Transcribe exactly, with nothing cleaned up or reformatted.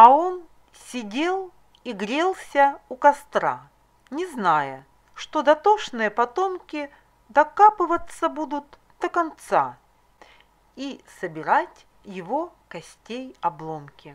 А он сидел и грелся у костра, не зная, что дотошные потомки докапываться будут до конца и собирать его костей обломки.